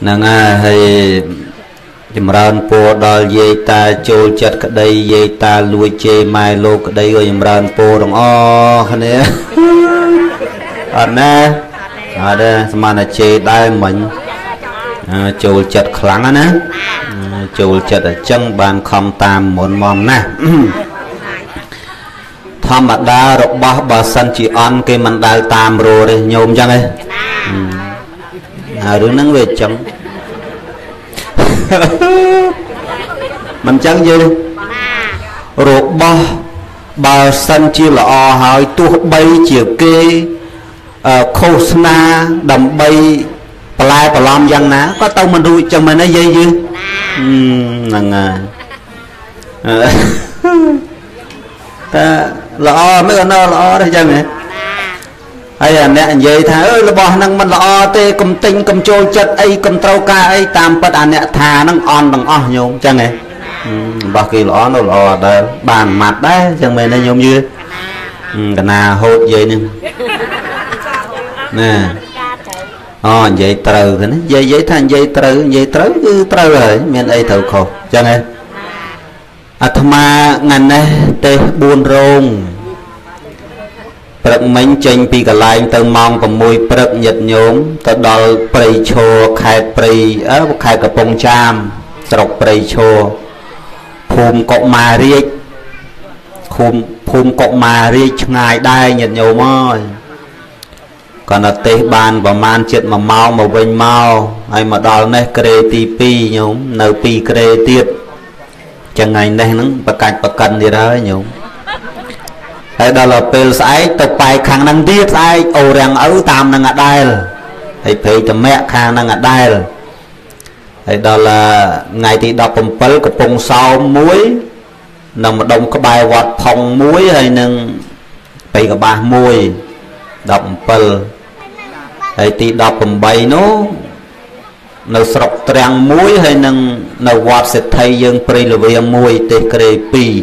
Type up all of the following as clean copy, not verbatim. nàng hay chim ran po đòi dây ta trôi chặt cái đây dây ta lui chê mai lô cái đây rồi chim ran po đồng o hả nè anh nè ở đây mà là chê tai mình trôi chặt kháng anh á trôi chặt ở chân bàn không tam mồm mồm nè tham bạc đá rọc ba san chỉ ăn cái mình đào tam rồi đấy nhôm chăng ấy à đúng nắng về chấm mình chẳng như rột ba san chi là o hỏi tu bay chiều kê khâu na đầm bay palai palam giang ná có tao mình đuổi chồng mình nó dây dư ta lọ mấy con nó lọ đấy chăng này hay là nè dây thà ơi là bò năng mình lọ tê cầm tinh cầm trôi chất ấy cầm trâu ca ấy tam bát anh nè thà năng on bằng on nhôm chăng này bò kỳ lọ nó lọ đây bàn mặt đấy chăng mày nó nhôm như cái nào hốt dây nè nè o dây trâu thế này dây thằng dây trâu cứ trâu rồi miền ấy thầu khổ chăng này à thầm ngàn này tê buồn rong bật mình chênh pi cả lại từ mong còn mùi bật nhật nhốm từ đòi bầy chô khai bầy ở khai cả bông cham sọc bầy chô phùm cọ mà riết phùm cọ mà riết ngày đai nhật nhốm ơi còn là tê bàn và man chuyện mà mau mà vinh mau hay mà đòi này kê ti pi nhốm nở pi kê tiệt chẳng ngày nay nó bạc cành gì đó nhung hay đó là pel sai tập bài khang năng tiết sai ồ rằng ấu tam năng ở đây hay phải cho mẹ khang năng ở đây hay đó là ngày thì đọc cầm pel của bông sao muối nằm ở đông có bài vọt phòng muối hay nâng phải có ba muối đọc pel hay thì đọc cầm bay nó nó sọc trang muối hay nâng nó vọt sẽ thay dân prê lưu về muối tế kê pi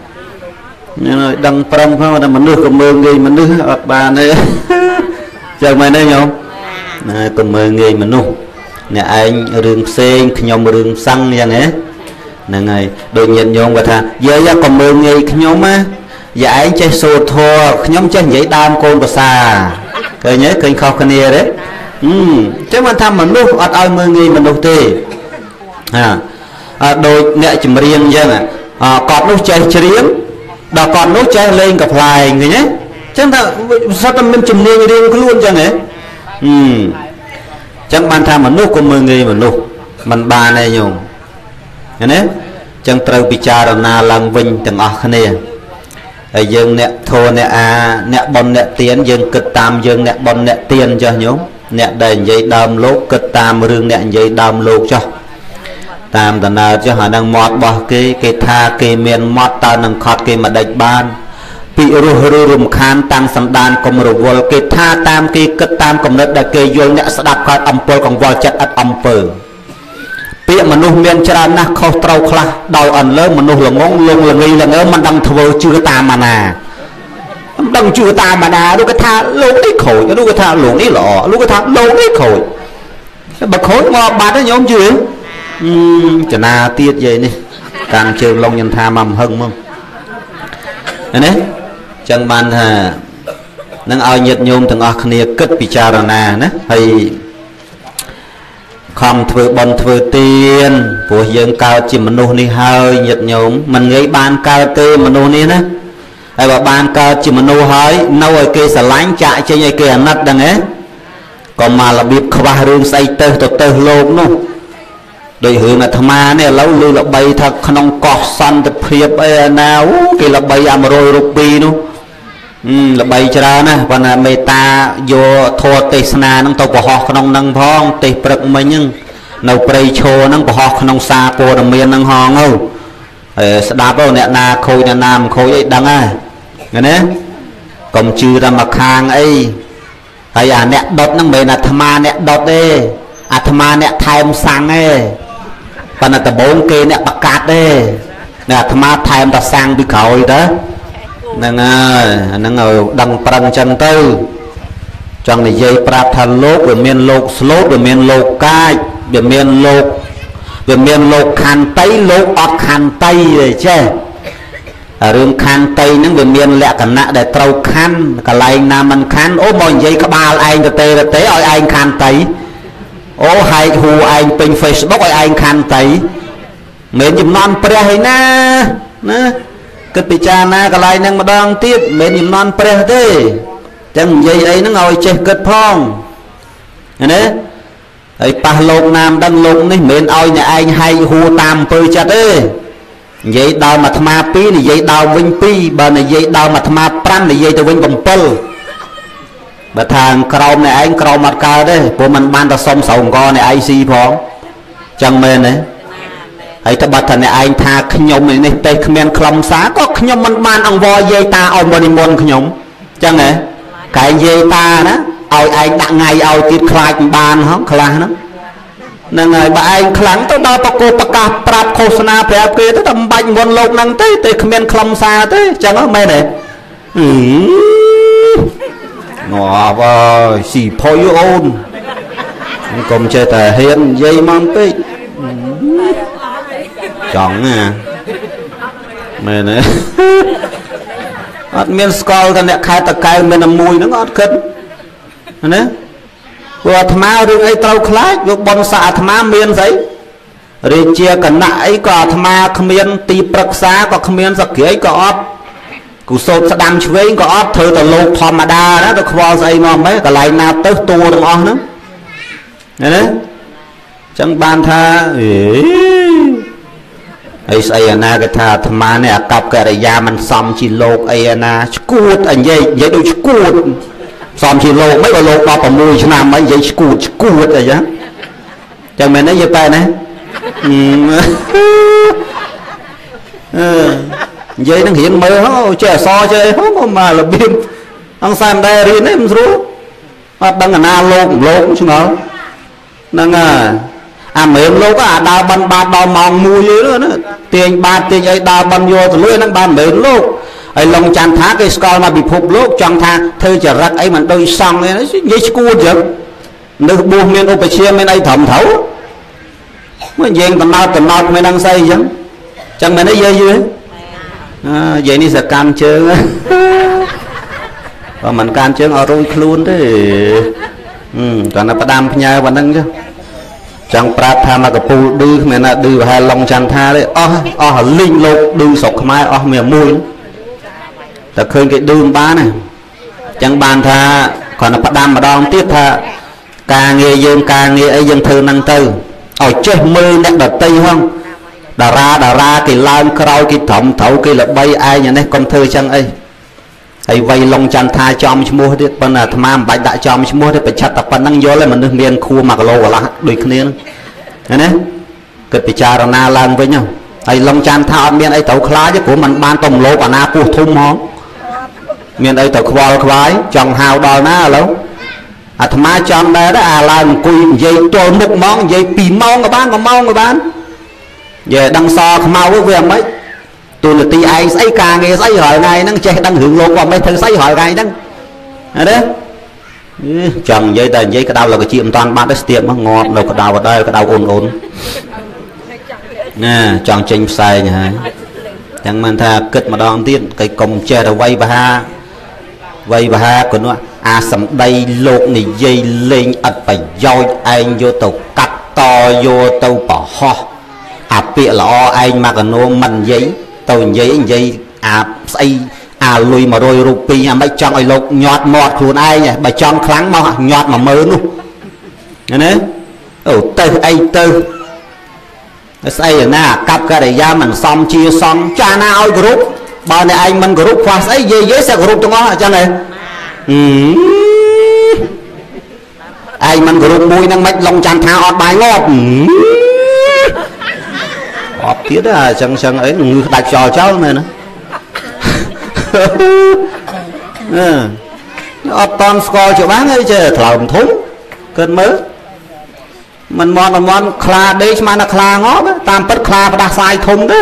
đăng prong không là mình nước cầm mương gì mình nước ọt bàn ấy chào mày đây nhom cầm mương gì mình nung nè anh đường sen nhom đường xăng như thế nè ngày đôi nhiên nhom và thà dây ra cầm mương gì nhom á dạ anh chơi sô thua nhom chơi dễ đam côn và xà cái nhớ kênh khao kênh đấy chứ mà thăm mình lúc ọt ơi mươi nghi mình đầu tiên đôi nghệ chùm riêng dân ạ còn lúc chơi riêng đó còn lúc chơi lên gặp lại người nhé chẳng ta sao tâm mình chùm riêng luôn chẳng ấy chẳng bàn thăm mình lúc của mươi nghi mình lúc mình ba này nhung chẳng trâu bị cha đồng na lăng vinh từng ọt khá nè dân nẹ thô nẹ à nẹ bọn nẹ tiến dân cực tam dân nẹ bọn nẹ tiền cho nhung nè đèn dây đam lốt cất tam rương nè dây đam lốt cho tam tần nào cho họ đang mót bỏ cái tha cái miền mót ta đang khọt cái mà đạch ban bị rù rùm khan tăng sầm đan cầm rùm vòi cái tha tam cái cất tam cầm đất đã kê vô nè sập khát âm phơi còn vòi chặt ắt âm phơi bị mà nuôi miền chả na khâu trâu khla đầu ẩn lớn mà nuôi là ngóng lông là nghi là ngớ mà đang thưa chưa tam mà nà đằng chùa ta mà nà lúc cái tha lố cái khổi lúc cái tha lố cái lọ lúc cái tha lố cái khổi bật khối ngò bát nó nhóm chưa chả na tiết vậy nè càng chơi long nhân tha mầm hơn không đấy chẳng bàn hà nâng ao nhiệt nhôm thằng ao khnia cất bị cha rồi nà nè hay không thừa bần thừa tiền của dân cao chỉ mình nô ni hơi nhiệt nhôm mình gây ban cao tê mình nô ni nè ai bảo ban ca chỉ mà nô hói nâu ở kia sờ lánh chạy trên ai kia nát đằng ấy còn mà là biết khóa rương say tơ lốm luôn đời hướng là tham ăn này lâu lư là bay thật không có săn tập hiệp ấy nào kia là bay am rồi ruby luôn là bay cho ra nè còn là meta vô thua tây sơn nông tộc của họ không năng phong tây bậc mình nhưng Hãy subscribe cho kênh Ghiền Mì Gõ để không bỏ lỡ những video hấp dẫn. Vì miền lục, vì miền lục khăn tây lục ọt khăn tây rồi chứ. Ở rừng khăn tây những vì miền lẹ cả nạ để trâu khăn. Cả là anh nam anh khăn, ố mọi giấy có ba là anh là tế ôi anh khăn tây. Ố hai hù anh bình Facebook ôi anh khăn tây. Mến dùm non pre hay na. Cứ bị cha na cả là anh mà đoan tiếp. Mến dùm non pre thế. Chẳng giấy ấy nó ngồi chết kết phong. Nghe nế ấy pa lông nam đăng lông này miền oi nhà anh hay hù tam pơi chặt đấy vậy đào mà tham pi này vậy đào vinh pi bờ này vậy đào mà tham pran này vậy tôi vinh bồng pơ bờ thang cầu này anh cầu mặt cao đấy của mình ban ta xong sòng co này ai si phong chẳng men đấy ấy ta bờ thằng này anh tha nhom này này tây men khom xá có nhom mình ban ông voi vậy ta ông bờ này môn nhom chẳng này cái vậy ta đó. Ôi anh đã ngay ôi tiết khai bàn hóa khá lắm. Nên rồi bà anh khá lắm tôi đã bà cô bà cà prát khô xa nà bà kia tôi tầm bạch nguồn lộn năng tới tôi khá miên khám xa tới chẳng có mê này. Ngọt vời xì phôi ôn. Công chơi tài hiên dây mong tới. Chẳng à. Mê này. Ngọt miên skol gần đẹp khai tạc cây mê nằm mùi nó ngọt khất. Hãy subscribe cho kênh Ghiền Mì Gõ để không bỏ lỡ những video hấp dẫn. Xong chỉ lô mấy bà lô bà bà mùi cho nằm ấy dây cú hết rồi chứ. Chẳng mẹ nói dây tay này. Dây nó hiện mơ hóa trẻ so chơi không mà là biên. Ông xàm đe riêng em rú. Hoặc đang ở na lô cũng lô cũng chứ nó. Đang à mềm lô có à đào băn bạt đào mòng mùi dưới nữa. Tiền bạt tiền ấy đào băn vô thì lưỡi năng bàn mềm lô. Hãy subscribe cho kênh Ghiền Mì Gõ để không bỏ lỡ những video hấp dẫn. Tại khơi cái đường ba này chẳng bàn tha còn là bắt đam mà đo tiếp tha ca nghe ấy dân thư năng tư ở chết mươi nét đợt tây không đà ra cái lan cầu cái thẩm thấu cái là bay ai nhà này con thơ chẳng ấy ấy vay Long Chantha cho ông mua hết bên là tham bạch đại cho ông mua hết phải chặt tập năng gió lên mình được miền khu mặc lô của lá đuổi kia này cái bị cha na lan với nhau ấy Long Chantha miền ấy tàu khá chứ của mình ban tổng lô và na pu thum hông miền đây tàu khóa khói chồng hào đòi ná lâu à thầm ai chồng đây đó à làm quỳ dây tôi mục mong dây pì mong người bán về đăng so không mau với việc mấy tôi là tì ai xây ca nghe xây hỏi này đang che đang hưởng lộn vào mấy thứ xây hỏi này đang ở đấy chồng dây tờ dây cái đau là cái chịu toàn ba đất tiệm nó ngọt đâu có đau vào đây cái đau ồn ồn nè chồng chênh sai nha chẳng mang tha kết mà đo tiết cái cổng che là vay và ha của nó à sầm đây lột này dây lên ật phải doi anh vô tàu cắt to vô tàu bỏ ho à bịa lọ anh mà còn nó mần giấy tàu giấy à xây à lùi mà rồi rupi à mấy trong ấy lột nhọt mọt luôn ai nhỉ bà trong kháng mà nhọt mà mớ luôn nghe đấy ở từ anh từ xây ở na cặp cái đại gia mình xong chia xong cha na oi group bao này anh mình group khoa xây dễ dễ sẽ group trong đó cho này ai mình gồm mùi năng mách Long Chantha ọt bài ngọt ọt tiết à sân sân ấy người đặt trò cháu này nữa ọt toàn score chỗ bán ấy chứ thầm thúng cơn mớ mình mòn khla đấy mà nó khla ngọt tam bất khla và đặt sai thùng đó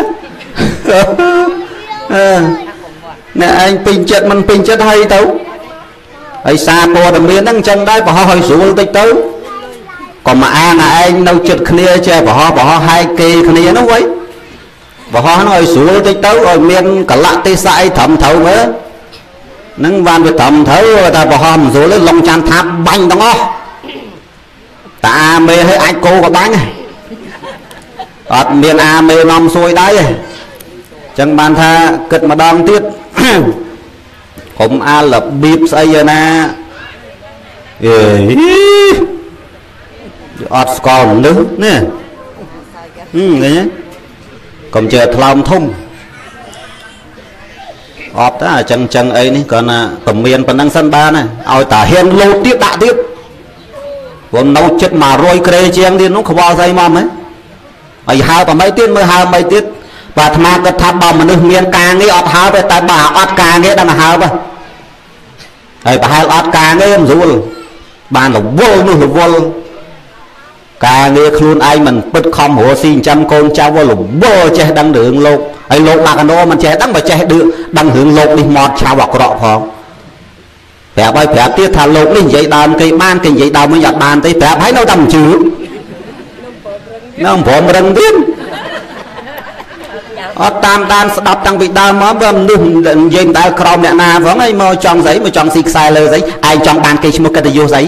nè anh pin chết mình pin chết hay tấu ấy xa mùa đầm miên đang chân đấy bỏ hơi xuống tích tấu còn mà an là anh đâu chật khnia chơi bỏ hai kỳ khnia nó quấy bỏ nó hơi xuống tích tấu rồi miên cả lạ tê sai thẩm thấu nữa nâng van về thẩm thấu rồi ta bỏ hòm rồi lấy Long Chantha banh đó ta mê hơi anh cô có bánh ọt miên a mê nom xuôi đấy chẳng bàn tha cật mà đong tiết không a lập bịp xây giờ na ọt còn nữa nè đấy còn chờ thòng thung ọt á chẳng chẳng ấy ní còn cầm miên còn đang sân ba này ao tả hiên lô tiết đã tiết còn nấu chất mà rôi kê chiang đi nó không bao dây mầm ấy ấy hai và mấy tiết mới hai mấy tiết và tham gia các tham bom mà nước miền ca nghe ọt háo về tại bà ọt ca nghe đang háo vậy, ấy bà hai ọt ca nghe em rú luôn, bà nó vô luôn vô luôn, ca nghe khuôn ai mình bứt không hồ xin trăm con trao vô luôn vô che đang đường lột, ấy lột là cái nô mình che đang mà che đường đang hướng lột đi mọt trao bọc rọ phong, vẻ bay vẻ tiếc thà lột đi vậy đàn cây ban cây vậy đào mới giặt bàn tay vẻ thấy nó đầm chữ, nó không phồng răng tiếp. Ở tam đan đập tăng bị đam mà bơm nung dây đai còng nè na vẫn ấy mò tròn giấy mà tròn xịt xài lơ giấy ai tròn bàn cây một cái tay vô giấy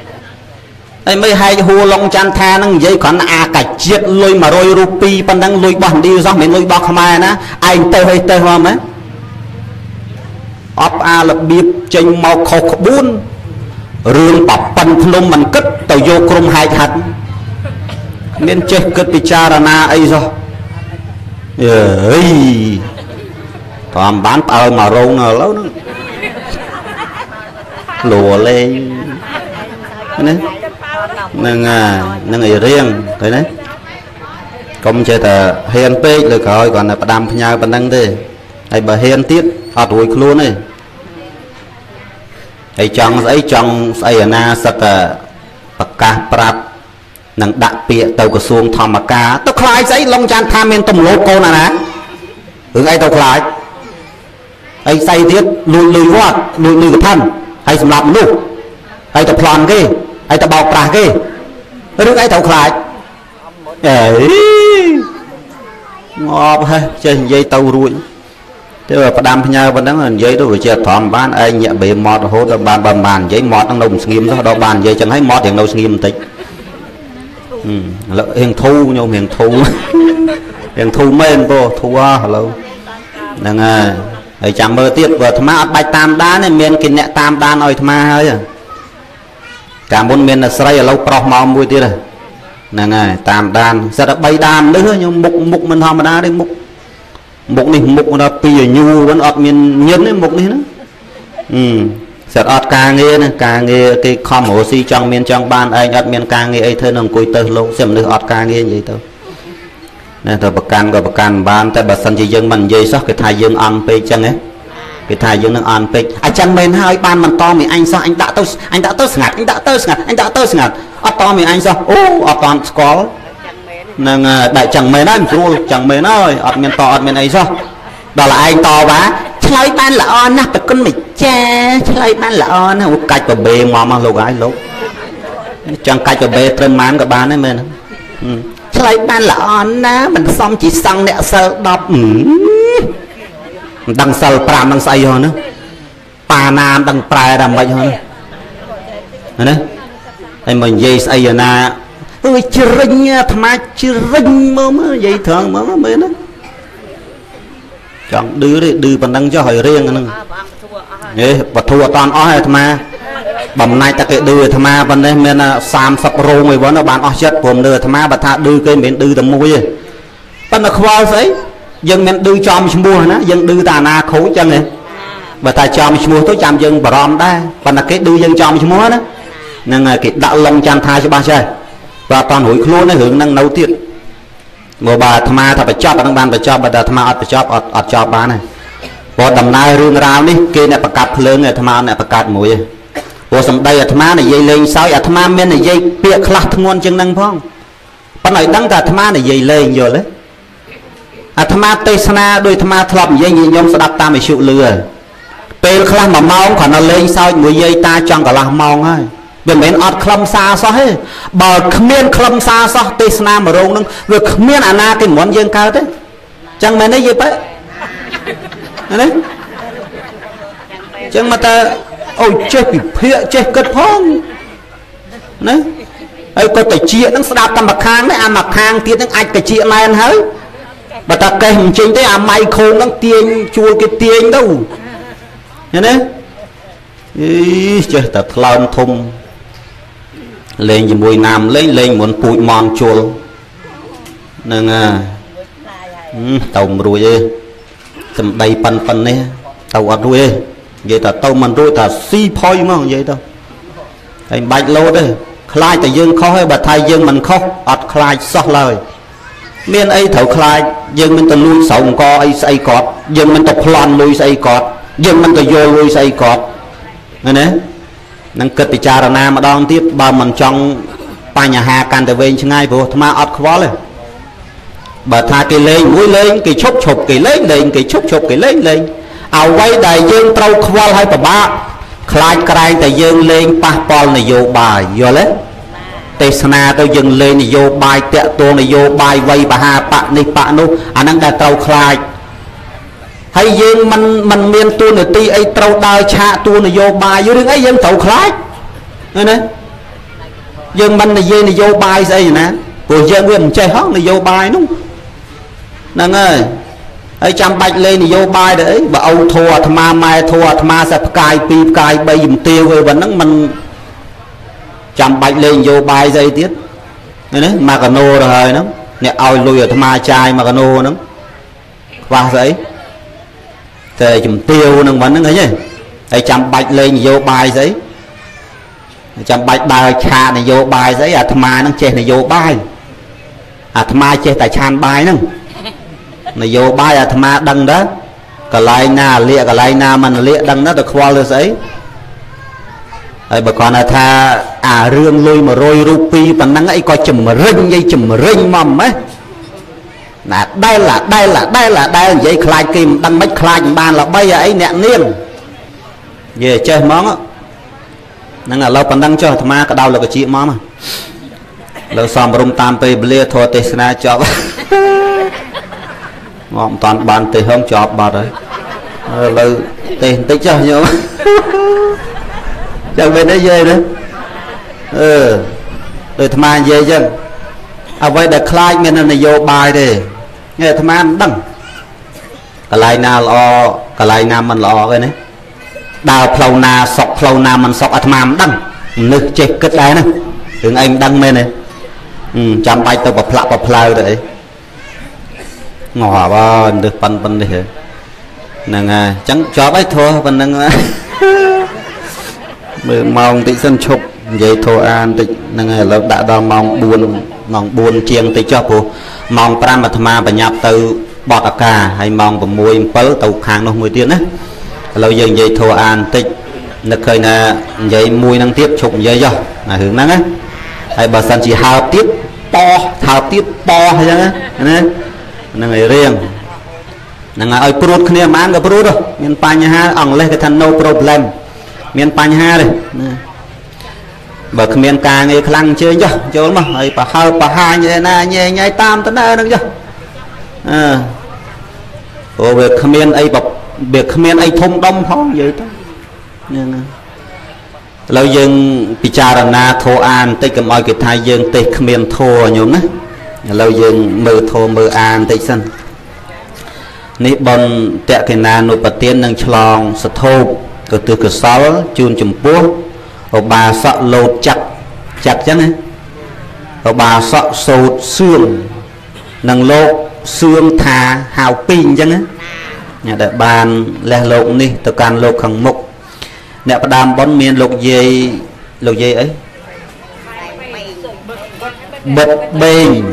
đây mấy hai hù Long Chantha năng dây còn à cả chết lôi mà rồi rupi pan đang lôi bòn đi do mình lôi bọt mà nó anh tơi hơi tơi hoa mấy ấp a là biệp chênh màu khâu bún rương bọc pan thun mình cất tàu vô cùng hai hạt nên chơi cất bị cha ra na ấy rồi toàn bán tàu mà râu nào lâu nữa lùa lên nâng ấy riêng thế đấy công chơi tờ hiền pe được rồi còn là đam nhau bạn đang thế hay bà hiền tiết họ đuổi luôn này ấy trong ấy na sặc bạc cá bạc nâng đạp bịa tàu cửa xuồng thò bạc cá tàu khai giấy Long Chantha miền tầm lô cô nè hướng ấy tàu khai ấy say tiết lùi lùi quá lùi lùi cái thân hay sầm lạp luôn hay tập loạn cái ai ta bọc ra cái nước ấy thấu lại ngọt ha trên dây tàu ruồi thế mà phải đam nhau vẫn đang dây đó vừa chè thòm bán ai nhẹ bề mọt hố đang bàn dây mọt đang đồng nghiêm đó đó bàn dây chẳng thấy mọt thì đâu nghiêm tịch lợn hiền thu nhau hiền thu men vô thu lâu đang ai chẳng mơ tiết vừa thằng má bạch tam đá này miền kinh nẹt tam đá nói thằng má hơi cả bốn miền là sấy ở lâu pro màu mùi tia này nè ngay tam đan ra đã bay đan nữa nhưng mục mình hòm mà đá đi mục này mục nó pì nhu vẫn ọt miền nhân đấy mục này nữa sẹt ọt ca nghe này ca nghe cái khom hồ si trong miền trong ban anh ọt miền ca nghe ấy thôi nằm cùi tơ lâu xem được ọt ca nghe vậy thôi nè thợ bậc can ban tại bậc sân chỉ dân mình dây sót cái thai dân ăn pe chân ấy cái thai dương nó ăn pek à chân bên hai ban mình to mình anh sao anh đã tớ ngặt ọt to mình anh sao ô ọt toàn có nâng đại chẳng mền anh rồi chẳng mền ơi ọt miền to ọt miền ấy sao đó là anh to bá chơi ban là on nè bật con mình che chơi ban là on nè cạch vào bề mò mà lục ai lục chẳng cạch vào bề trên mán của ban ấy mình chơi ban là on nè mình xong chỉ xong nè sờ đập đằng sờ pram đằng say hơn nữa, pa nam đằng prai đằng vậy hơn, đấy, anh mình dây say giờ na, ôi chừng thằng má chừng mơ mơ dây thường mơ mơ đấy, chọn đưa bằng năng cho hỏi riêng anh và thua toàn ó hay tham ma bẩm nay ta kệ đưa tham ma bên đây nên là sam sập rô người vốn nó bàn ó chết cùng đưa tham ma và tha đưa cái miệng đưa tầm mui bên là khoa giấy dân miệng đưa cho mình mua nữa dân đưa tà na khổ chân này và ta cho mình mua tối chạm dân bà rom đây và là cái đưa dân cho mình mua đó nên là cái đạo Long Chantha cho ba chơi và toàn hội luôn nó hưởng năng nấu tiền một bà tham ma thà phải cho bà năng bàn phải cho bà tham ma phải cho ọt cho bà nàyพอดำนายเรื่องราวนี่เกณฑ์ประกาศเพลิงธรรมะประกาศมวยพอสมัยธรรมะเนี่ยเลยสายธรรมะเมื่อเนี่ยเปียกหลักทั้งวันจึงนั่งพ้องปัจจัยดังแต่ธรรมะเนี่ยเลยอยู่เลยธรรมะเทศนาโดยธรรมะทลบเนี่ยยิ่งยงสดับตามไปชิวเรือเปียกหลักมาเมาขวัญเลยสายมวยตาจังกับหลักเมาไงเป็นเหมือนอดคลำซาซ้อยบ่ขมิ้นคลำซาซ้อเทศนามาลงนึงหรือขมิ้นอาณากินหมอนยังเก่าเต้จังเหมือนได้ยี่ไปจังมาแต่โอ้เจ็บเพี้ยเจ็บกระท้องนะไอ้คนแต่เจี๊ยนั่งสลับตำบักคางไม่อาบักคางเตี้ยนั่งไอ้แต่เจี๊ยนายนั่นเฮ้ยบัตรเก่งจริงแต่อาไม่โค้งนั่งเตียงชัวร์กับเตียงเต้าเห็นไหมเจ้าแต่คลานทุ่มเล่นอยู่มวยน้ำเล่นเล่นเหมือนปุยมอนชัวร์นั่งต่อมรวยtầm đầy phần phần này tàu ăn ruồi vậy ta tàu mình ruồi ta si phôi mà vậy đâu thành bạch lô đấy khai tại dương khó hay bà thai dương mình khó ọt khai xót lời miền ấy thầu khai dương mình ta nuôi sống co ấy say cọt dương mình ta loan nuôi say cọt dương mình ta vô nuôi say cọt này nè năng kịch bị trà nam mà đón tiếp bà mình trong ba nhà hà can tại bên ngay vừa tham ăn ọt khó lên bà tha cái lên mũi lên cái chốt chụp cái lên cái chốt chụp cái lên ảo quay đại dương trâu khoal hay bà ba khai cài đại dương lên pa pol này vô bài vô lên tesna tôi dừng lên này vô bài tẹo tôi này vô bài vây bà hà bạn này bạn nu anh đang đặt trâu khai hay dương mình miên tôi này ti ấy trâu đai cha tôi này vô bài vô đứng ấy dương trâu khai này nè dương mình này dê này vô bài gì nè của dương nguyên chơi hót này vô bài đúng năng ơi ấy chăm bạch lên vô bài đấy và ông thua tham ma mai thua tham ma sẽ cài pi cài bay dùm tiêu rồi và nắng mình chăm bạch lên vô bài dây tiết này đấy mà cano rồi hời lắm nè ao lui ở tham ma trai mà cano lắm qua giấy thì dùm tiêu năng vẫn nó thấy chứ ấy chăm bạch lên vô bài giấy chăm bạch bài cha này vô bài giấy à tham ma nó che này vô bài à tham ma che tại chan bài năng này vô bài à tham ma đằng đó cái lại na mình lệ đằng đó được khoa lừa giấy ấy bà con là tha à riêng lui mà rồi rupi và năng ấy coi chùm rinh mầm ấy là đây là vậy khai kim đằng mấy khai bàn là bây giờ ấy nhẹ niêm về chơi món á năng là lâu còn đăng cho tham ma cả đau là cái chị món mà lâu xong rung tam pe ble thọ tesna cho ngọn toàn bàn thì không chọp bà đấy là tiền tích cho nhau chẳng về đấy dây đấy rồi tham ăn dây chân à vậy để khai mình là vô bài đi nghe tham ăn đắng cái lại nào mình lo cái này đào phlau na mình sọc tham ăn đắng nước chết cất đáy này đừng anh đăng mê này chăm bay tôi bập phlau đấy ngỏ ba được pan đi thế nàng trắng chó bách thua pan đang mong tị sân chụp vậy thôi an tị nàng là đã đo mong buồn chiêng tị cho phù mong pram mà nhập từ bọt à cà hay mong và môi phớ tàu hàng nó mùi tiền đấy lâu dần vậy thôi an tị được khơi là vậy mùi năng tiếp chụp vậy do là hướng năng ấy hay bà sân chỉ hào tiếp po hay thế đấyนั่งไอเรียงนั่งไอปลุกเนี่ยมันก็ปลุกด้วยมีนปัญหาอ่องเลยก็ทัน no problem มีนปัญหาเลยแบบมีนการไอคลังเชื่อจ้ะโจมมาไอปะหาเนี่ยนะเนี่ยตามตั้งนั่งจ้ะโอ้แบบมีนไอแบบแบบมีนไอทงดมท้องเยอะตั้งเนี่ยเรายังพิจารณาโทอันติดกับไอกิทายยังติดมีนโทอยู่นะเรายังมือโทมืออานติดสัน Ní bọn tệ thầy nà nụ bà tiên nâng chlong sát thô Cứ tư cửa sáu chun chùm bố Ở bà sọ lột chặt chặt chắc này Ở bà sọ sột xương Nâng lột xương thà hào pin chắc này Nhà đại bàn lè lột ní tờ càng lột khẳng mục Nẹ bà đàm bón miên lột dây ấy Bật bênh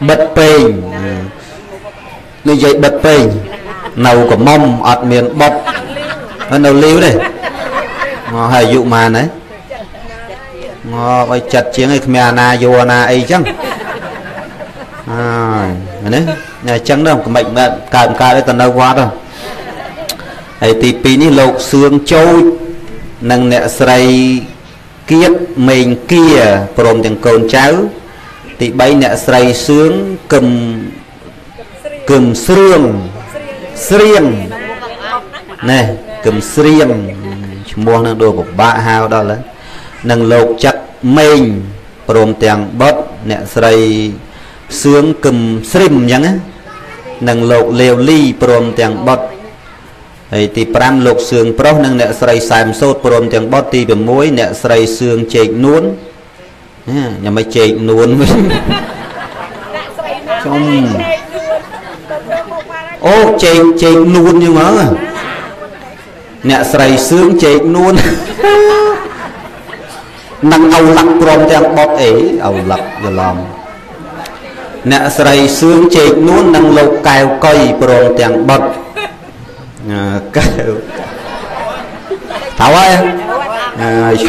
Bật bênh Như vậy bật bênh Nâu có mông ọt miền bật Nâu liu đây Ngò hài dụ mà này Ngò bây chật chiến ấy mẹ nà dù nà ấy chăng Nhà chăng đâu có mệnh mệnh Cảm cao đấy tần đâu quá đâu Ấy tí phí ní lột xương châu Nâng nẹ srei Kiếp mình kia Prom chẳng côn cháu Thì bấy nẹ srei sướng Cầm sương Sương Nè cầm sương Chúng mua nâng đồ của ba hào đó là Nâng lột chắc mình Prom chẳng bớt nẹ srei sướng cầm sương nhắn á Nâng lột liều ly Prom chẳng bớt Thì pram lột xương bớt nâng nẹ srei xàm sốt Prom chẳng bớt tì bầm mối nẹ srei xương chệch nuốn Nhà mày chệch nuốn Ô chệch nuốn như mớ Nẹ srei xương chệch nuốn Nâng âu lắc Prom chẳng bớt ấy Âu lắc giờ lòng Nẹ srei xương chệch nuốn nâng lột cao cây Prom chẳng bớt Thảo ơi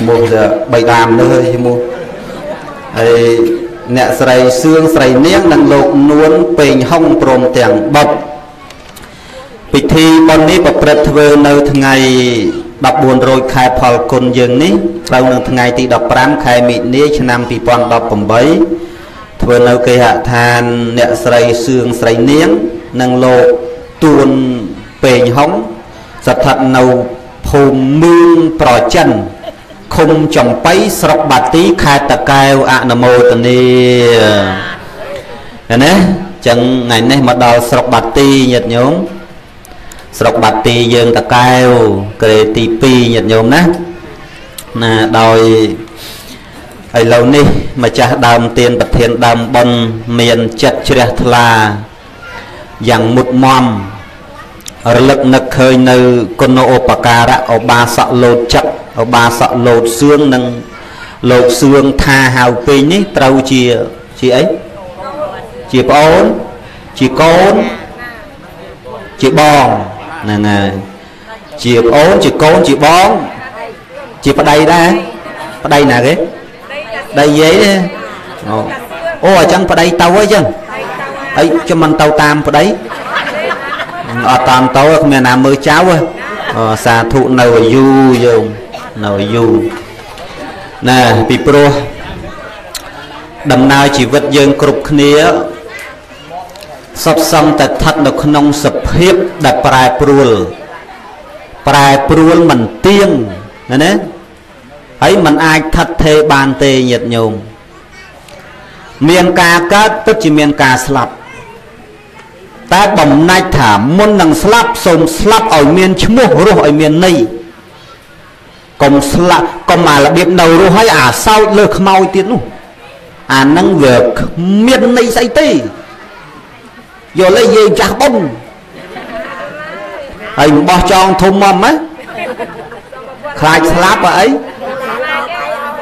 Một giờ bày đàm nữa Nẹ srei xương srei niếng Nâng lột nuôn bình hông Prom chẳng bật Bị thi bọn ní bật bật thơ Nâu thằng ngày Đập buồn rồi khai phò côn dương ní Râu nâng thằng ngày tí đập bám khai mịt ní Cho năm bị bọn đập bầm bấy Thơ nâu cây hạ than Nẹ srei xương srei niếng Nâng lột tuôn Bình hóng Giật thật nâu phùm mương bỏ chân Không chồng bấy sọc bạc tí khai tạc cao ạ nà mô tần đi Chẳng ngày nay mà đòi sọc bạc tí nhật nhóm Sọc bạc tí dương tạc cao Kể tí pi nhật nhóm ná Đòi Ây lâu ni Mà chá đàm tiên bạc thiên đàm bông Miền chất trẻ thla Giang mụt mòm Ở lực nực khơi nâu Con nô ổ bà cà ra Ở bà sọ lột chật Ở bà sọ lột xương nâng Lột xương tha hào pin ní Trâu chìa Chìa ấy Chìa bốn Chìa côn Chìa bòn Nâng à Chìa bốn Chìa côn Chìa bòn Chìa bà đầy ra Bà đầy nà kìa Đầy dế Ô à chăng bà đầy tàu ấy chăng Ấy cho mình tàu tam bà đầy Ở tàm tối không mẹ nàm mơ cháu Sa thụ nâu ở dù Nâu ở dù Nè bị pro Đầm nào chỉ vật dương cực khía Sắp xong tại thật nó khăn nông sập hiếp Đại prai pruel mình tiên Ấy mình ai thật thê bàn tê nhật nhồm Miền ca kết tức chỉ miền ca slap Ta bầm nạch thả môn nâng slap Xong slap ở miền chú mô rô ở miền này Còn slap Còn mà là biết nâu rô hay à sao lược mau tiến À nâng việc miền này xảy tê Giờ lấy dây chạc bông Hình bỏ tròn thông mâm á Khai slap ở ấy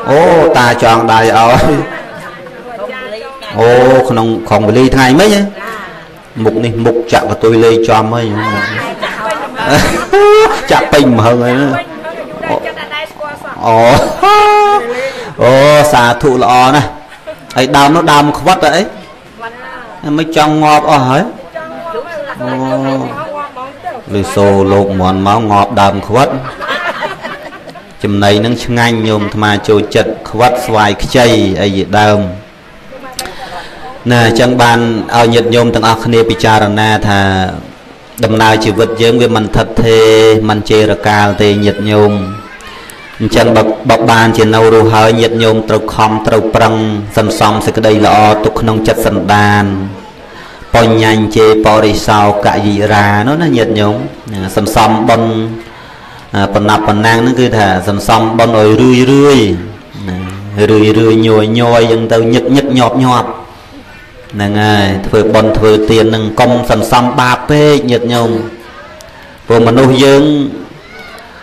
Ô ta tròn đài ơi Ô không bị ly thay mấy nhé Mục này, mục chạm vào tôi lê cho mấy Chạm bình mà hơn ấy Ồ, xà thụ lọ nè Ấy đam nó đam khó vắt đấy Mấy trong ngọt ở ấy Lê xô lột mòn máu ngọt đam khó vắt Chùm này nâng chăng anh nhôm thầm mà trôi chật khó vắt xoài cái chây Ấy dễ đam Nè chẳng bàn ao nhật nhôm tầng ọc nê Pichara thà Đầm nào chỉ vật dưỡng với mình thật thê Mình chê ra cao tê nhật nhôm Chẳng bọc bàn chỉ nâu rù hơi nhật nhôm Trâu khom trâu prăng Xăm xóm sẽ cái đây là o tục nông chất sẵn đàn còn nhanh chế bỏ đi sau cả gì ra nó nhiệt nhúng sầm sầm bông phần nạp phần năng nó cứ thả sầm sầm bông rồi rưỡi nhồi nhồi nhưng tao nhấp nhấp nhọp nhọp nè ngay thổi bông thổi tiền nâng công sầm sầm ba pê nhiệt nhúng vừa mà nuôi dưỡng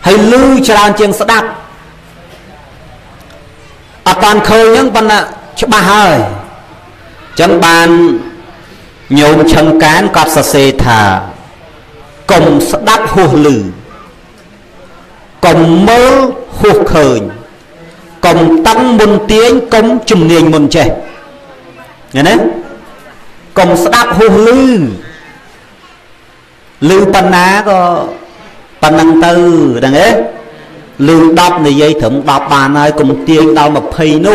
hay lưu cho đàn chiên sắt đạp ở toàn khơi những con là cho bà hơi chân bàn nhôm chân cán cọp sơ xê thả còng sắt đắp hù lử còng mớ hù khởi còng tăng môn tiếng còng chùm nghiền môn trẻ nghe đấy còng sắt đắp hù lử lử pan ná có pan năng tư đằng ấy lử đắp này dây thấm đắp bàn ai còng tiếng đau mà phê nô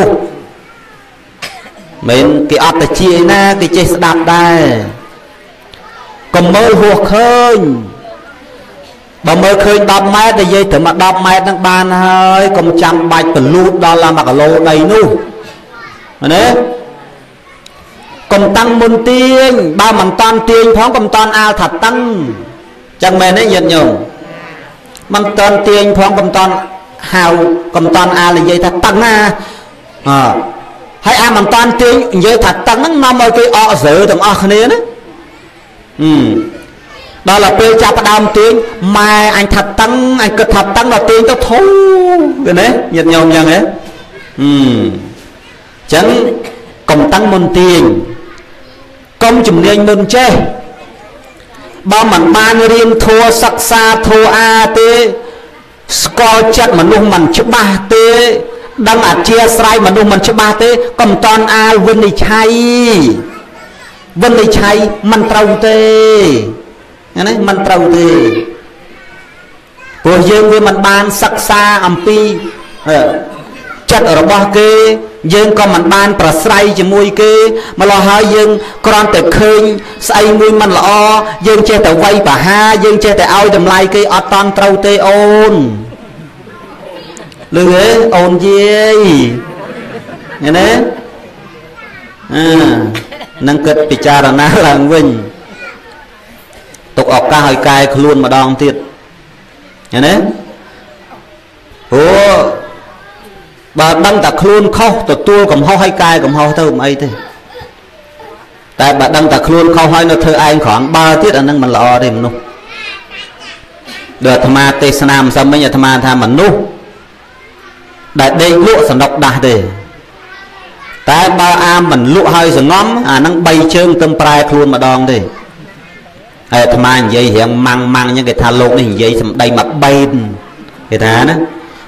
mình cái ớt là chia na cái chế đạp đây còn mơ hùa khơi bà mơ khơi đạp máy thì dây thử mà đạp máy đang bàn hơi còn trăm bạch và lút đó là mặc lô đầy nu còn tăng môn tiên ba mặn toàn tiên phóng còn toàn ao thật tăng chẳng mẹ đấy nhận nhường mặn toàn tiên phóng còn toàn hào còn toàn ao là dây thật tăng à hãy ăn bằng toàn tiếng như thật tăng nắng nằm ở cái ọ giữ tầm ọ này đó đó là bê cha bắt đam tiếng mai anh thật tăng anh cực thật tăng là tiếng tao thú cái đấy nhật nhồng nhàng ấy chẳng công tăng môn tiền công chùm nên môn chê ba mặn ban riêng thua sắc xa thua a tê score chất mà nung mặn chứ ba tê đang ở chia sai mà đúng mình cho ba thế còn toàn ai vân đi chay mặn trâu thế này mặn trâu thế vừa dương với mình ban sắc xa âm pi chất ở ba kê dương còn mình ban bờ sai chỉ môi kê mà lo hơi dương còn tự khơi say môi mình lo dương che tự quay bà ha dương che tự ao đầm lai kê ở toàn trâu thế ôn lư ấy ồn gì nghe đấy năng cất bị cha là ná là mình tục ọc ca hơi cay luôn mà đòn thiệt nghe đấy ô bà đăng tạc luôn khâu tụt tua cầm ho hay cay cầm ho thôi mày thế tại bà đăng tạc luôn khâu hay nó thơ anh khoảng 3 tiết anh năng mình lo đi mình luôn được tham gia tê nam xong mấy nhà tham gia tham mình luôn đại đây lụa sản độc đại để tại ba am mình lụa hơi rồi ngóm à nắng bay trơn tâm prai luôn mà đòn đi thầm anh dây hiện mang mang những cái thà lụa này dây sầm đầy mặt bay cái thà đó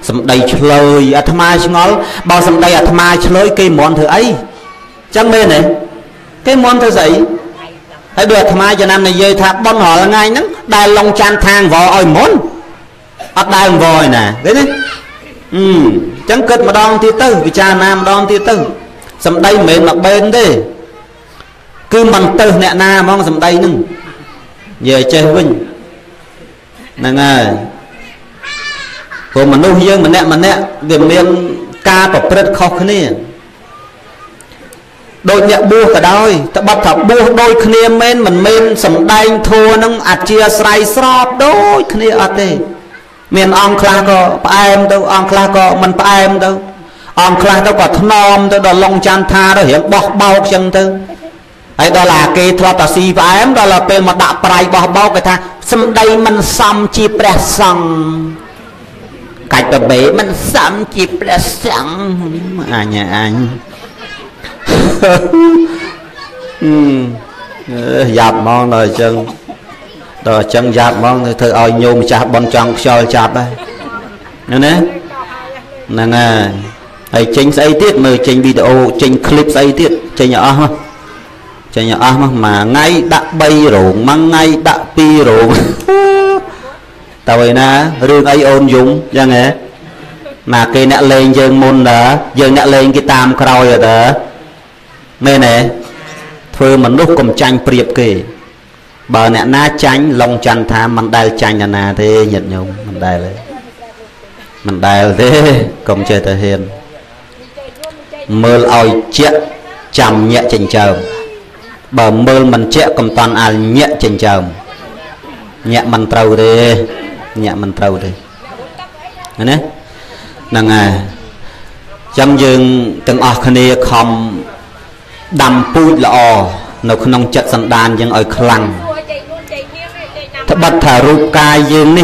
sầm đầy chơi à thầm ai ngó bao sầm đầy à thầm ai chơi cây món thứ ấy chẳng bên này cái món thứ gì thấy được thầm ai cho nam này dây thà bon họ là ngay nắng đài Long Chantha vò oi món ở đài vòi nè đấy chẳng cất mà đòn thì tư vì cha nam đòn thì tư sầm đây mềm mặt bên đi cứ bằng tư nè na mong sầm đây nưng về chơi huynh nè ngài của mình nuôi dương mình nè việc miên ca bọc rất khó khăn nè đôi nhẹ bua cả đôi ta bắt thọc bua đôi khné men mình men sầm đây thua nâng ạt chia sai sọp đôi khné ạt đi miền ông khla có em đâu ông khla có mình em đâu ông khla đâu có thnom đâu đó Long Chantha đó hiện bọc bao chân tư ấy đó là cái thọ ta si em đó là bên mà đã prai bọc bao cái thang xâm đây mình xăm chi bẹt xăng cách tập bể mình xăm chi bẹt xăng à nhà anh dạp mong rồi chân rồi chân dạp mong thì thưa ôi nhôm chạp bọn trăng cho chạp đây nữa nè nàng à ấy chính xây tiết mời trình video trình clip xây tiết trình nhỏ Cho nhỏ mà ngay đã bay rộng mà ngay đã pi rộng. Tao ấy na rương ấy ôn dũng cho nghe. Mà cái nạ lên dương môn đó, dương nạ lên cái tam khói rồi đó. Mê nè thưa mình lúc còn chanh priệp kì. Bà nạ ná chanh Long Chantha mình đài chanh là nà thế nhật nhung. Mình đài lấy mình đài thế công chơi ta hiền. Mơ lòi chết chầm nhẹ chênh chờm. Bà mơ mình chết còn toàn à nhẹ chênh chờm. Nhẹ mình trâu đi. Nhẹ mình trâu đi. Nghe nè nâng à trong dương từng ở khania không đầm pui lọ nó không chật sẵn đàn dương ở khăn thật bật thả rụp cài dương đi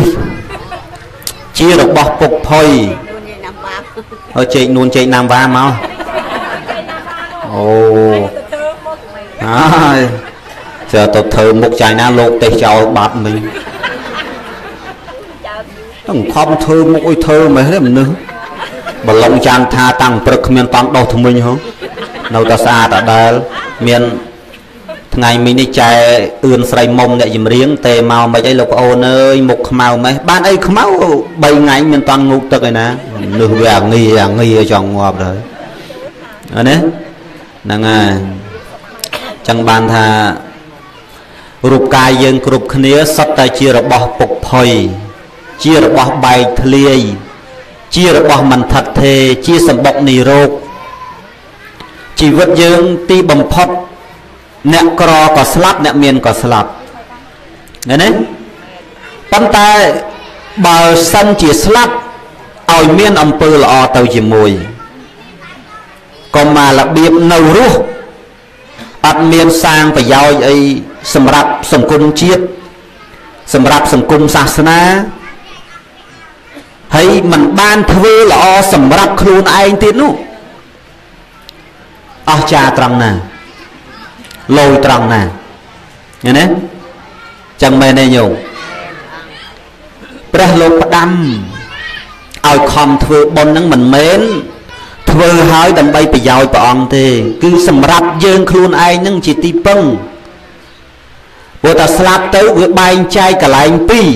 chia được bọc phục thôi ở chị luôn chị Nam Va mau ồ giờ tôi thử một chai na lột tay cho bạp mình không thơ một ôi thơ mà hết mình nữa. Bà Long Chantha tăng bực miền toàn đầu thông minh không? Nào ta xa ta đá miền ngày mình đi chạy ươn sài mông để dùm riêng tề màu mấy ấy lộc ôn ơi một màu mấy ban ấy không máu bay ngày miền toàn ngục tật rồi nè nửa về nghi ở trong ngọt rồi ở đấy đang à chẳng bàn thà rụp cài dân rụp khía sắp tay chia rồi bỏ bọc phơi chia được bọc bài thề chia được bọc mình thật thề chia sầm bọc nỉ rô chỉ vật dương ti bầm phật nẹt cò có slap nẹt miên có slap đấy đấy tâm ta bờ sân chỉ slap ỏi miên âm pư lọ tàu chỉ mùi còn mà là biệp nâu rú bắt miên sang phải giao ấy sầm rạp sầm cung chiết sầm rạp sầm cung sa na hay mình ban thưa lọ sầm rắc luôn anh tiến nụ ở cha trăng nè lôi trăng nè nghe nè chẳng may này nhiều bê lô đâm ai không thưa bon nắng mình mến thưa hỏi đầm bay bị giỏi bọn thì cứ sầm rắc dương luôn anh nhưng chỉ ti bưng vừa ta slap tới vừa bay chai cả lại anh pi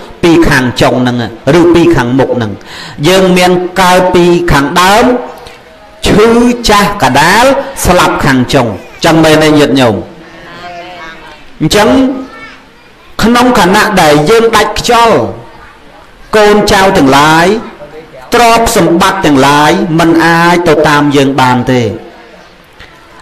pi khang chồng nằng rượu pi khang mục nằng dương miên cao pi khang đám chư cha cả đá slap khang chồng chẳng may này nhiệt nhồng chẳng không khả năng để dương đạch cho côn trao từng lái trop sầm bạc từng lái mình ai tàu tam dương bàn thì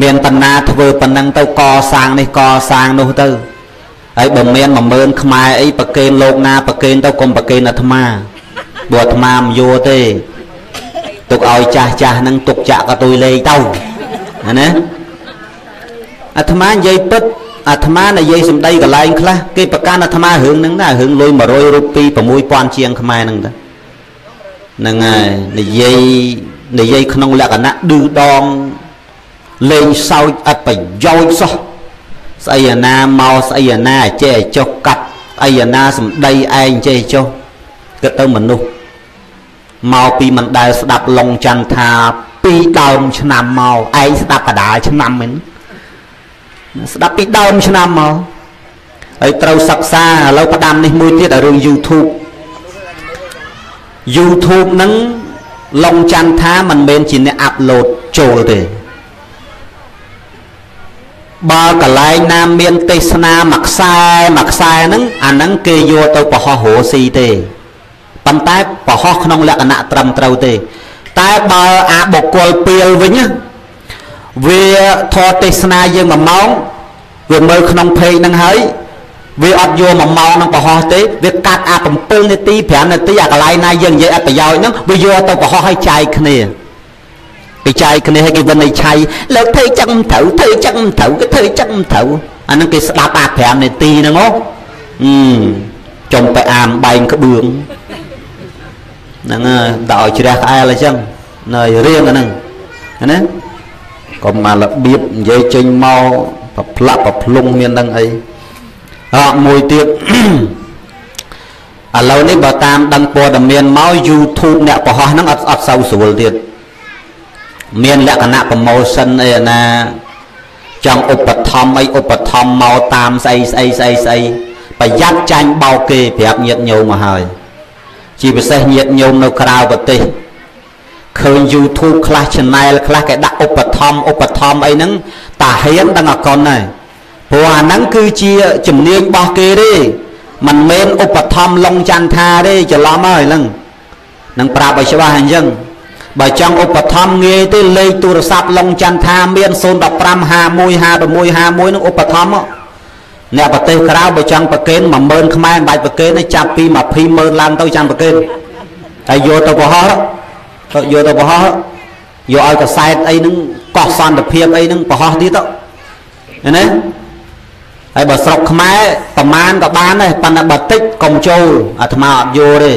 miền tần na thưa tần năng tàu co sang này co sang đâu tư ấy bờ miền mà mơn khmai ấy bờ kênh lộc na bờ kênh tàu còn bờ kênh là thma bùa thma vô tê tục oi cha cha năng tục chạ cả tôi lê tàu hả nè thma dây bứt thma là dây sầm đây cả lại anh khla cái bờ can thma hướng nắng là hướng lôi mà rồi rupi và mui quan chiang khmai năng đó năng này dây không lẽ cả nát đu đong lên sau ắt phải doi so say na mau say na che cho cặp ai na sầm đây ai che cho cái tao mình luôn mau pi mình đài đạp Long Chantha pi đào nằm mau ai đạp cả đá nằm mình đạp pi đào nằm mau ấy trâu sặc xa lâu bắt đam đi mui tiết ở đường YouTube nắng Long Chantha mình bên chỉ để upload trồi thì Ba cả lại nam miên tây na mặc sai nắng anh nắng kê vô tôi bỏ hồ si tê bàn tay bỏ ho không lẽ anh nạ trầm trâu tê tay bờ à bọc quai piêu với nhá vì thọ tây na dương mà máu vừa mới không phê nắng hấy vì ấp vô mà máu nắng bỏ ho tê việc cắt à tầm pưng tê tí phèn tê à cả lại nay dương vậy à bây giờ nắng bây giờ tôi bỏ ho hay chạy kia cái chai cái này hay cái vấn này chai là thầy chăm thấu anh nó cái đạp à phèm này tì nó ngó chồng phải àm bay cái bường nâng đòi chỉ ra ai là chăng nơi riêng anh ấy còn mà là biết dây chênh mau bập lung miền đằng ấy họ mùi tiệc à lâu nay bà tam đăng po đầm miền máu YouTube nè của họ nó ọt sâu sủi tiệt miền lệ cả nạp promotion này là trong ôp thom màu tam say phải dắt tranh bao kề đẹp nhiệt nhiều mà hời chỉ phải say nhiệt nhiều nó crowd vật tê khơi YouTube class này là class cái đặt ôp thom ấy nắng tả hiến đang ở con này hòa nắng cứ chia chấm niên bao kề đi mình men ôp thom Long Chantha đi chờ lắm rồi lần nắng prab ở chỗ ba hành dân bà trong ôp thom nghe tới lấy tu sáp Long Chantha miên sơn đập ram hà môi nó ôp thom á nè bà tây crowd bà trong bà kén mà mơn không ai bài bà kén nó chạp pi mà phi mơn lan tao chăn bà kén ai vô tao bỏ hết á vô tao bỏ hết vô ai cả sai ấy nó cọ son đập phim ấy nó bỏ hết đi tao nè ai bà sọc không ai tầm man cả ban này pan là bà tích còng châu à thằng mà vô đi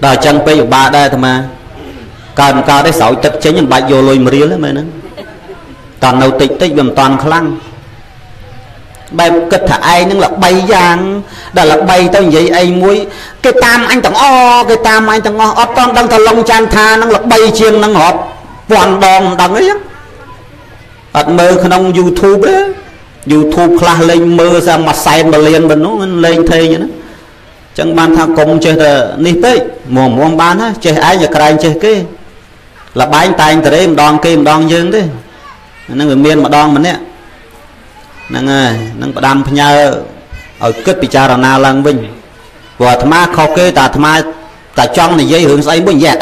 đòi chân bây giờ ba đây thôi mà còn cao đấy sáu chất chế những bạch vô lôi mà riêng lắm mày nữa toàn đầu tích bầm toàn khăn bay kết thả ai nhưng là bay giang đã là bay tao vậy ai muối cái tam anh thằng o cái tam anh thằng o ấp con đang thằng Long Chantha năng là bay chiêng năng họp hoàn đòn đằng ấy ở mơ không YouTube đấy YouTube class lên mơ ra mặt say mà liền mình nó lên thế vậy đó chẳng ban thang công chơi là ní tới mùa muôn ban á chơi ai nhà cày chơi kia là bán tay anh từ đấy đòn kia đòn dương đấy năng người miền mà đòn mình nè năng ơi năng bà đam nhau ở kết bị cha nào lăng vinh và thằng ma khâu kia ta thằng ma ta trong này dây hướng xây bún dẹt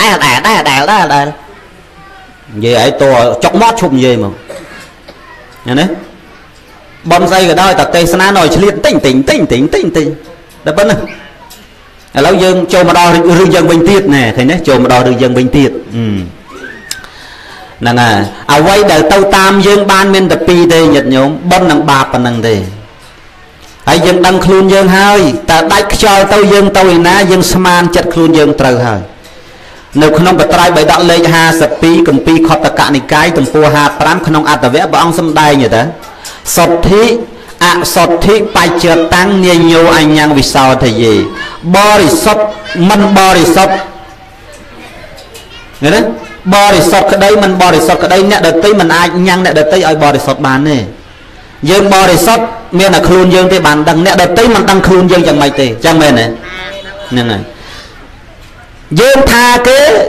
đá vậy ấy tôi chọc mót chụp gì mà nhà đấy bom dây ở đây ta tây sơn an rồi liền tỉnh đã bớt này lâu dân cho mà đo rừng dân bình tiết nè thấy nè cho mà đo rừng dân bình tiết nè nè à quay đời tâu tam dân ban men tập pi tê nhật nhổm bấm năng bạp và năng tê ai dân đăng khôn dân hơi ta đách cho tâu dân tâu hình ná dân saman chất khôn dân trời hơi nếu không bật trai bày đặt lên ha sập pi cầm pi khọt tất cả những cái tầm pua ha pram không ăn tờ vẽ bỏ ông xâm đai như thế sọt thí sọt thí bài trượt tăng nhiều nhiều anh nhang vì sao thầy gì body shop mình body shop nghe đấy body shop cái đây mình body shop cái đây nè đợt tây mình ai nhang nè đợt tây ai body shop bàn nè dương body shop miền là khôn dương tây bàn đằng nè đợt tây mình tăng khôn dương chẳng mày tê chẳng mày này nè này dương tha cái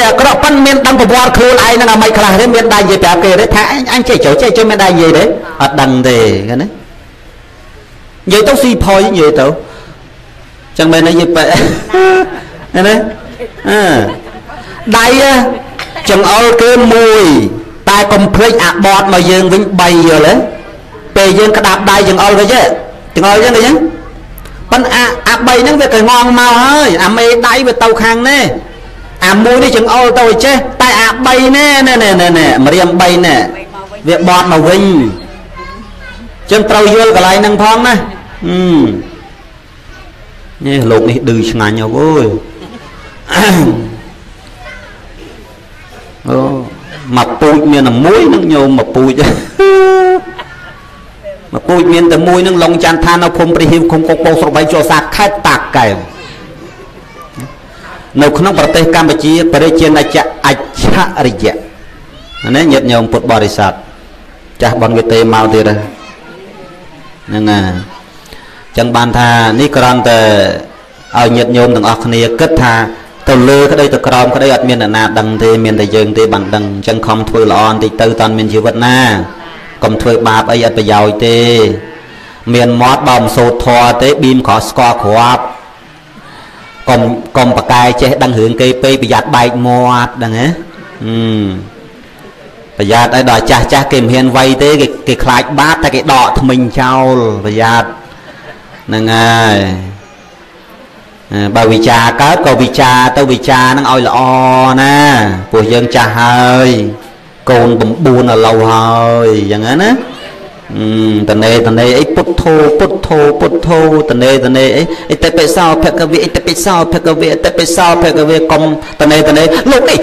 ở đó phân miền đằng của bò khôn ai nè mày khai đấy miền đại gì đẹp kề đấy thả anh chạy cho miền đại gì đấy ở đằng tề cái đấy vậy tao suy phôi như vậy tao chẳng may nó như vậy đấy đây chẳng ôi cái mùi tai complete à bọt mà dương vĩnh bày rồi đấy về dương cái đạp đây chẳng ôi cái chứ chẳng ôi cái này chứ con à bày nó về cái ngon màu hơi à mê đáy về tàu khang nè à mùi đi chẳng ôi tao chứ tai à bày nè mà riêng bày nè việc bọt mà vinh chân trâu vô cái lại năng phong nè nè lột này đừng ngàn nhau vui mà pui miền là muối nước nhiều mà pui chứ mà cô miên từ môi nương Long Chantha nó không bị hiu không có cô sọc bay cho xa khai tạc cài nếu không có thể Campuchia phải trên là chả ách chả rỉ dạ nên nhật nhồng bột bò đi sạch chả bọn người tê mau thì ra nên à chẳng bàn thà ní còn từ ở nhật nhôm từng ở kia kết thà từ lừa cái đây từ còn cái đây ở miền là đằng thì miền tây dương thì bằng đằng chẳng không thôi lòn thì từ toàn miền chịu vật na còn thôi bà bây giờ bây giờ thì miền mót bom sột thò tới bim khó score khóa còn còn bà cài chế đang hưởng cây pê bây giờ bài mót đằng ấy bây giờ đây đòi cha cha kìm hiền vay tới cái khai bát thay cái đọ thì mình trao bây giờ nâng ai bà vì cha cớp cầu vì cha tao vì cha nâng oi là o nè của dân cha hơi con bấm buồn là lâu hơi chẳng ấy á tần này ấy put thô tần này ấy tại sao phải cái việc công tần này lúc này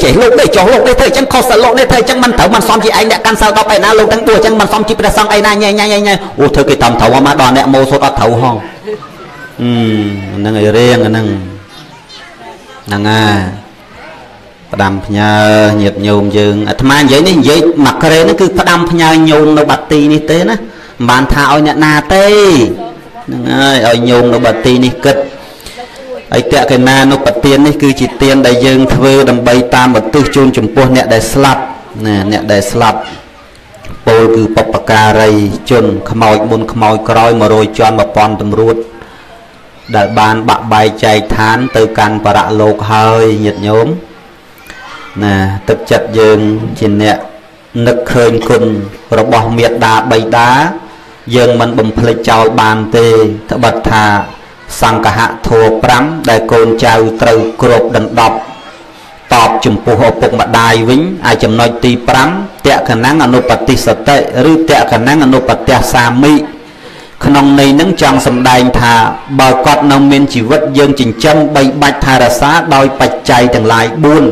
chó lúc này thời chẳng khó sợ lúc này thời chẳng mặn thấu mặn xóm gì anh đã căn sao tao phải na lúc đang tuổi chẳng mặn xóm chỉ phải sang anh na nhảy nhảy nhảy ô thôi cái tầm thấu mà đòn này mô số tao thấu hông năng người riêng năng năng à đam nhờ nhiệt nhôm dương tham giấy này giấy mặc cái nó cứ đam nhờ nhôm nó bật tì như thế nữa bàn thảo nhận na tê ở nhôm nó bật tì như cật ấy tẹo cái na nó bật tiền đấy cứ chỉ tiền đại dương thưa đầm bay tam bật tư chôn chủng po nhẹ đại slap nè nhẹ đại slap bồi cứ bọc bạc cà rây chôn khmoi bồn khmoi còi mà rồi chọn mà pon tầm ruột đại bàn bạc bài chạy thán từ căn và đã lột hơi nhiệt nhôm nè tập chặt dương trên nè nực khơi cồn rồi bỏ miệt đá bay đá dương mình bầm phơi chào bàn tê thợ bật thà sang cả hạ thô prắm đại cồn chào trầu cột đần đập tọp chủng phù hợp cùng mặt đài vĩnh ai chấm nói tì prắm tẹt khả năng anopati sệt tệ rư tẹt khả năng anopati sa mi nông này nắng trăng sầm đài thà bờ cọt nông miền chỉ vật dương chỉnh chân bay bạch thà ra xá đôi bạch chạy thằng lại buồn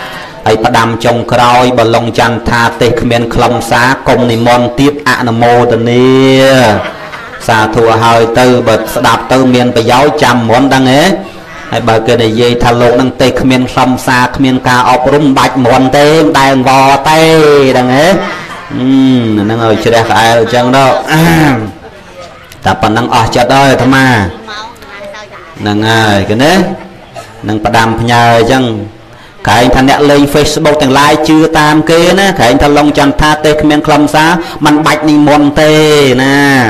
ấy bắt đam trong còi bà Long Chantha tê khmien khom xá công ni mon tiếp anamo tần đi sa thua hơi tư bật đạp tư miền bà giáo chăm món đăng ấy hay bà kia này dây thà lộ năng tê khmien khom xá khmien ca ọp rung bạch món tê đài vò tê đăng ấy năng ngồi chưa đẹp ai ở chân đâu ta phần năng ở chợ đây tham à năng ai cái đấy năng bắt đam nhờ chăng cái anh thanh nhẹ lên Facebook thành like chưa tam kia nè cái anh thanh Long Chantha tê comment khom xá mình bạch ni mòn tê nè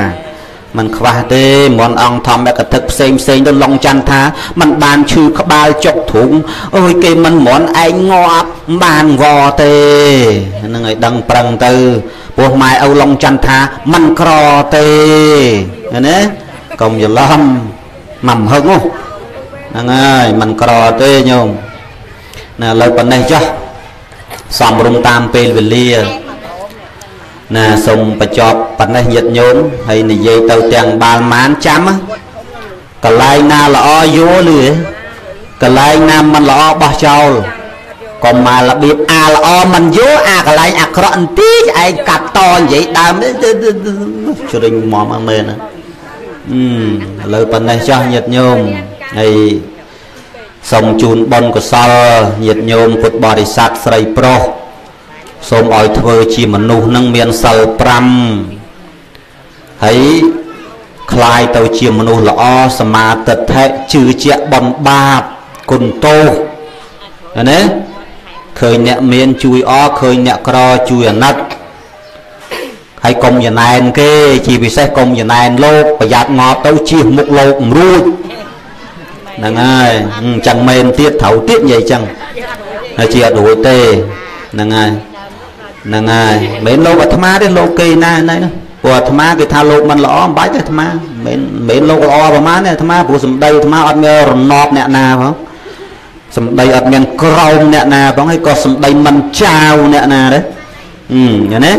mình khóa tê mòn ong thom mẹ cả thực xem đơn Long Chantha mình bàn chư có ba chọc thủng ôi cái mình mòn anh ngọt bàn gò tê năng người đăng prang tư buộc mai âu Long Chantha mình cò tê nè công giờ lắm mầm hơn không năng ơi mình cò tê nhung nè lời phần này cho xong rung tam pê về lia nè xong bà chọp phần này nhiệt nhốn hay này dây tàu tiền ba mán chấm á cái lai na là o vô lưỡi cái lai nam mình là o bao trâu còn mà là biết a là o mình vô a cái lai a cọt tí ai cặp to vậy đam cho đình mò mang mền á lời phần này cho nhiệt nhôm này sông chun bon của sao nhiệt nhôm cột bò đi sát sậy pro sông ỏi thưa chỉ mà nụ nâng miền sầu pram thấy khai tàu chỉ mà nụ lọ sma tật thế trừ chẹt bầm ba cồn tô đấy khơi nhẹ miền chui o khơi nhẹ cò chui ở nát hay công giờ này kê chỉ vì xe công giờ này lô và giặt ngọt tàu chỉ một lô ruồi năng ai chẳng mềm tiết thấu tiết vậy chẳng là chị ở đuổi tê năng ai mấy lâu mà tham á đến lâu kỳ na này đó của tham ma cái thao lục mình lõ bái cái tham ma mình lục lõ và má này tham ma của sầm đây tham ma ăn nghe nọp nẹn nà phải không sầm đây ăn nghe còng nẹn nà phải hay còn sầm đây mình trao nẹn nà đấy như thế